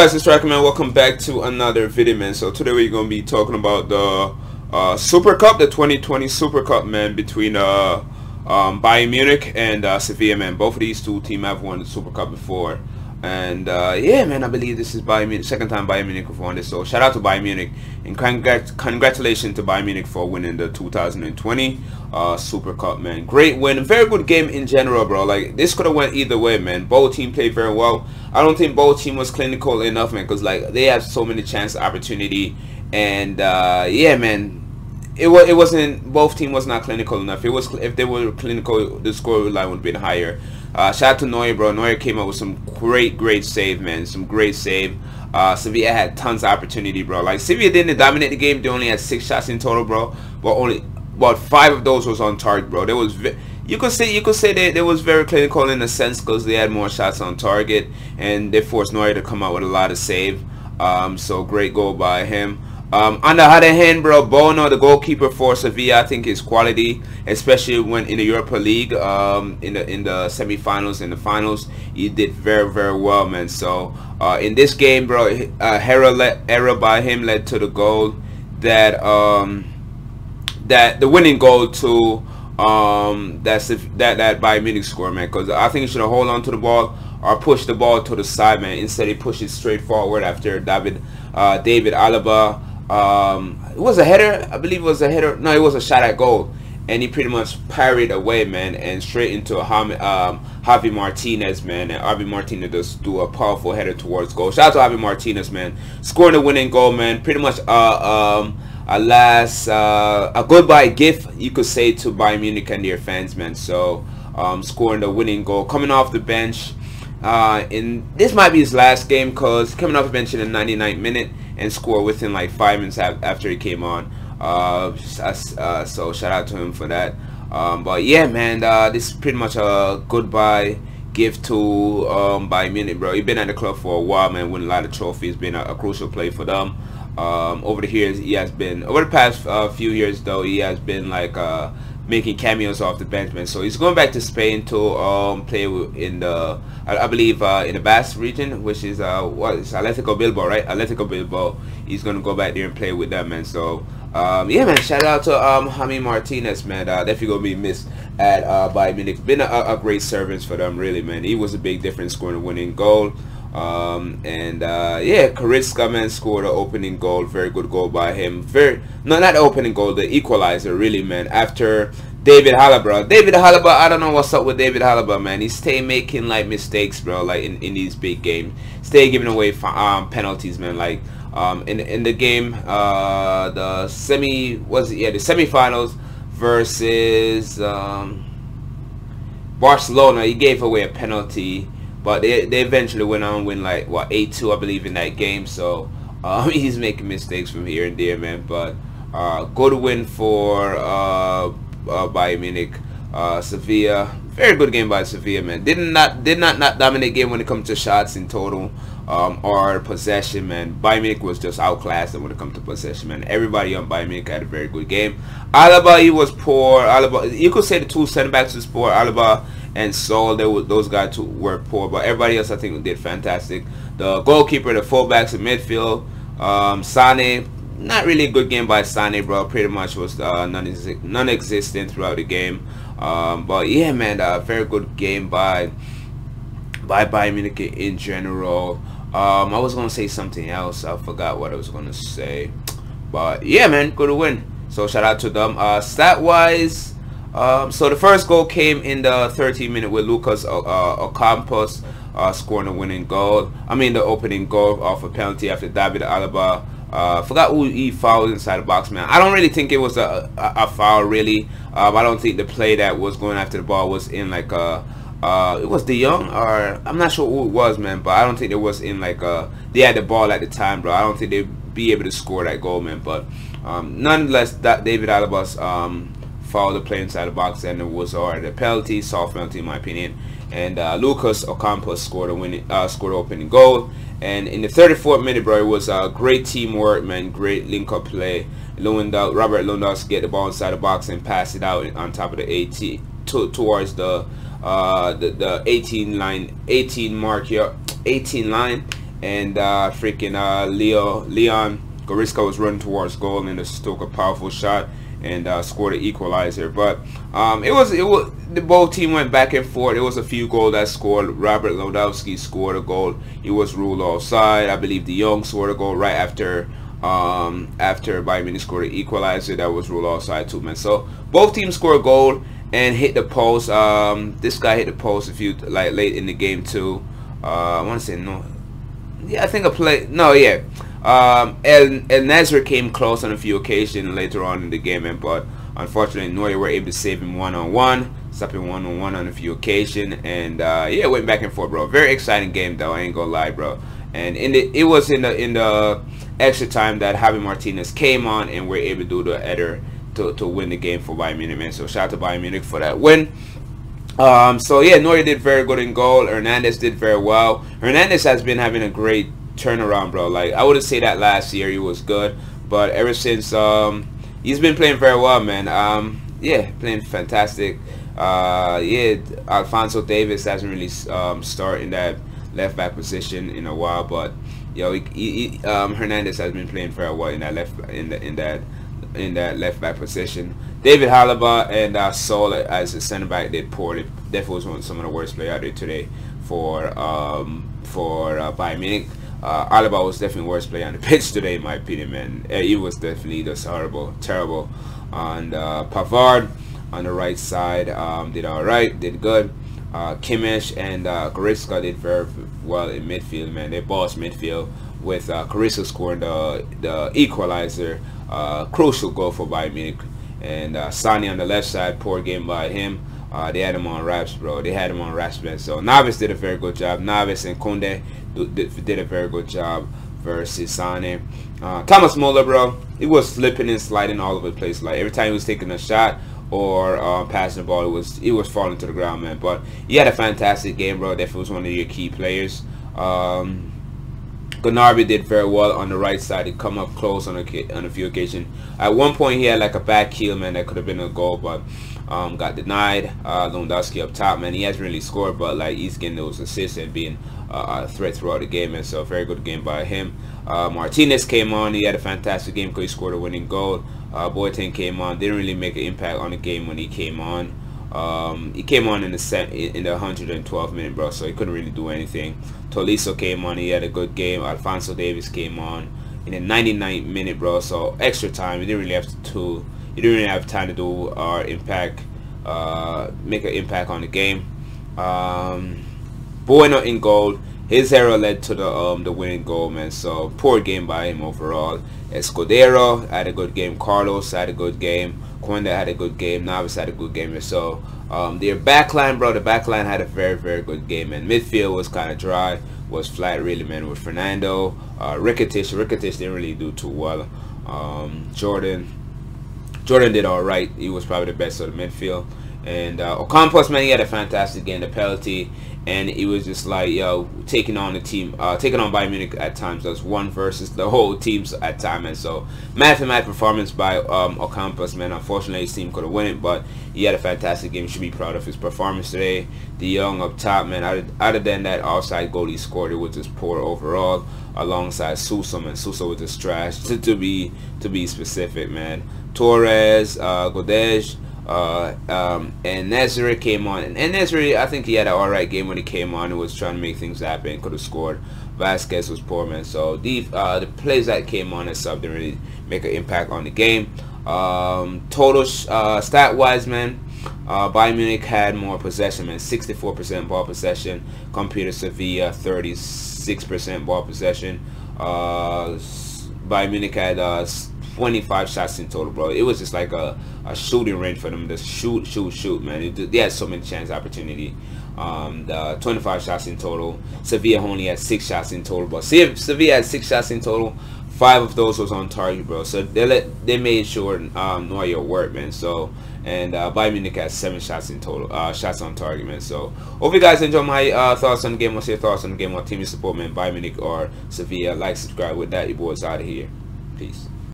Guys, it's Rackman. Welcome back to another video, man. So today we're gonna be talking about the Super Cup, the 2020 Super Cup, man, between Bayern Munich and Sevilla, man. Both of these two teams have won the Super Cup before, and yeah, man, I believe this is Bayern Munich, second time Bayern Munich have won this. So shout out to Bayern Munich and congratulations to Bayern Munich for winning the 2020 Super Cup, man. Great win, very good game in general, bro. Like, this could have went either way, man. Both team played very well. I don't think both team was clinical enough, man, because like they have so many chance opportunity, and yeah, man, it wasn't both team was not clinical enough. It was, if they were clinical, the scoreline would have been higher. Shout out to Neuer, bro. Neuer came up with some great save, man. Some great save. Sevilla had tons of opportunity, bro. Like, Sevilla didn't dominate the game. They only had 6 shots in total, bro, but only about 5 of those was on target, bro. There was, you could say they was very clinical in a sense, because they had more shots on target, and they forced Neuer to come out with a lot of save. So great goal by him. On the other hand, bro, Bono, the goalkeeper for Sevilla, I think his quality, especially when in the Europa League, in the semi-finals and the finals, he did very well, man. So in this game, bro, error by him led to the goal that the winning goal to that Bayern Munich score, man. Because I think he should have held on to the ball or push the ball to the side, man. Instead, he pushed it straight forward after David Alaba. It was a header, I believe. It was a header. No, it was a shot at goal, and he pretty much parried away, man, and straight into Javi Martínez, man. And Javi Martínez does do a powerful header towards goal. Shout out to Javi Martínez, man, scoring the winning goal, man. Pretty much a goodbye gift, you could say, to Bayern Munich and their fans, man. So scoring the winning goal, coming off the bench. And this might be his last game, because coming off the bench in the 99th minute and score within like 5 minutes after he came on. So shout out to him for that. But yeah, man, this is pretty much a goodbye gift to Bayern Munich, bro. He's been at the club for a while, man, winning a lot of trophies, been a crucial player for them. Over the years, he has been, over the past few years though, he has been like making cameos off the bench, man. So he's going back to Spain to play in the, I believe, in the Basque region, which is what is Atletico Bilbao, right? Atletico Bilbao. He's gonna go back there and play with them, man. So yeah, man. Shout out to Javi Martínez, man. Definitely gonna be missed at Bayern Munich. Been a great service for them, really, man. He was a big difference scoring a winning goal. Yeah, Goretzka, man, scored the opening goal. Very good goal by him. No, not the opening goal, the equalizer, really, man. After David Alaba. David Alaba, I don't know what's up with David Alaba, man. He stay making like mistakes, bro. Like in these big games, stay giving away penalties, man. Like in the game, the semifinals versus Barcelona, he gave away a penalty. But they eventually went on and win like, what, 8-2, I believe, in that game. So he's making mistakes from here and there, man. But good win for Bayern Munich. Sevilla, very good game by Sevilla, man. Did not dominate game when it comes to shots in total or possession, man. Bayern Munich was just outclassed when it comes to possession, man. Everybody on Bayern Munich had a very good game. Alaba, he was poor. Alaba, you could say the two center backs was poor. Alaba and Saul, those guys too were poor, but everybody else I think did fantastic. The goalkeeper, the fullbacks, the midfield, Sané, not really a good game by Sané, bro. Pretty much was non-existent throughout the game. But yeah, man, very good game by Bayern Munich in general. I was gonna say something else. I forgot what I was gonna say. But yeah, man, good win. So shout out to them. Stat-wise. So the first goal came in the 13th minute with Lucas Ocampos scoring the winning goal. I mean the opening goal off a penalty after David Alaba. Forgot who he fouled inside the box, man. I don't really think it was a foul, really. I don't think the play that was going after the ball was in like a. It was De Jong, or I'm not sure who it was, man. But I don't think it was in like a. They had the ball at the time, bro. I don't think they'd be able to score that goal, man. But nonetheless, that David Alaba's. Foul the play inside the box, and it was already a penalty, soft penalty in my opinion. And Lucas Ocampos scored a scored the opening goal. And in the 34th minute, bro, it was great teamwork, man. Great link-up play. Robert Lewandowski get the ball inside the box and pass it out on top of the 18 towards the 18 line, 18 mark here, 18 line. and Leon Goretzka was running towards goal and just took a powerful shot and scored an equalizer. But the both team went back and forth. It was a few goals that scored. Robert Lewandowski scored a goal. He was ruled offside. I believe De Jong scored a goal right after Bayern Munich scored an equalizer that was ruled offside too, man. So both teams scored a goal and hit the post. This guy hit the post a few like late in the game too. I want to say no. Yeah, I think a play. No, yeah. Nasser came close on a few occasions later on in the game, and but unfortunately Neuer were able to save him one-on-one, stop him one-on-one on a few occasions, and yeah, went back and forth, bro. Very exciting game though, I ain't gonna lie, bro. And it was in the extra time that Javi Martínez came on and were able to do the header to win the game for Bayern Munich, man. So shout out to Bayern Munich for that win. So yeah, Neuer did very good in goal. Hernández did very well. Hernández has been having a great turnaround, bro. Like, I wouldn't say that last year he was good, but ever since he's been playing very well, man. Yeah, playing fantastic. Yeah, Alfonso Davis hasn't really started in that left back position in a while, but yo, Hernández has been playing very well in that left back position. David Alaba and Sol as a center back did poorly. Definitely was one of some of the worst players out there today for Bayern Munich. Alaba was definitely worst player on the pitch today, in my opinion, man. He was definitely just horrible, terrible. And Pavard on the right side did all right, did good. Kimmich and Goretzka did very well in midfield, man. They bossed midfield with Goretzka scoring the equalizer, crucial goal for Bayern Munich. And Sané on the left side, poor game by him. They had him on wraps, bro. They had him on wraps, man. So Navas did a very good job. Navas and Koundé did a very good job versus Sané. Thomas Muller, bro, he was slipping and sliding all over the place. Like, every time he was taking a shot or passing the ball, it was falling to the ground, man. But he had a fantastic game, bro. Definitely was one of your key players. Gnabry did very well on the right side. He come up close on a few occasions. At one point, he had like a back heel, man, that could have been a goal, but got denied. Lewandowski up top, man. He hasn't really scored, but like, he's getting those assists and being a threat throughout the game, and so a very good game by him. Martinez came on. He had a fantastic game because he scored a winning goal. Boateng came on. Didn't really make an impact on the game when he came on. He came on in the 112th minute, bro, so he couldn't really do anything. Toliso came on, he had a good game. Alfonso Davis came on in the 99th minute, bro, so extra time. He didn't really have time to do our impact, make an impact on the game. Bono in goal. His error led to the winning goal, man. So poor game by him overall. Escudero had a good game. Carlos had a good game. Quenda had a good game. Navas had a good game. So their backline, bro, the backline had a very, very good game, man. Midfield was kind of dry, was flat, really, man. With Fernando, Ricketts didn't really do too well. Jordán did all right. He was probably the best of the midfield. And Ocampos, man, he had a fantastic game. The penalty, and it was just like, yo, taking on Bayern Munich at times. That's one versus the whole teams at time, and so mad performance by Ocampos, man. Unfortunately, his team could have won it, but he had a fantastic game. Should be proud of his performance today. De Jong up top, man. Other than that offside goal he scored, it was just poor overall. Alongside Sousa, man. Sousa was just trash. To be specific, man. Torres, Guedes. And Nasser came on, and Nasser, I think he had an alright game when he came on. He was trying to make things happen, could have scored. Vasquez was poor, man. So the plays that came on and sub didn't really make an impact on the game. Total stat wise, man, Bayern Munich had more possession, man. 64% ball possession compared to Sevilla 36% ball possession. Bayern Munich had 25 shots in total, bro. It was just like a shooting range for them to shoot, man. They had so many chance opportunity. 25 shots in total. Sevilla only had 6 shots in total, but Sevilla had 6 shots in total. 5 of those was on target, bro. So they made sure Neuer worked, man. So and Bayern Munich had 7 shots in total, shots on target, man. So hope you guys enjoy my thoughts on the game. What's your thoughts on the game? What team you support, man? Bayern Munich or Sevilla? Like, subscribe. With that, your boys out of here. Peace.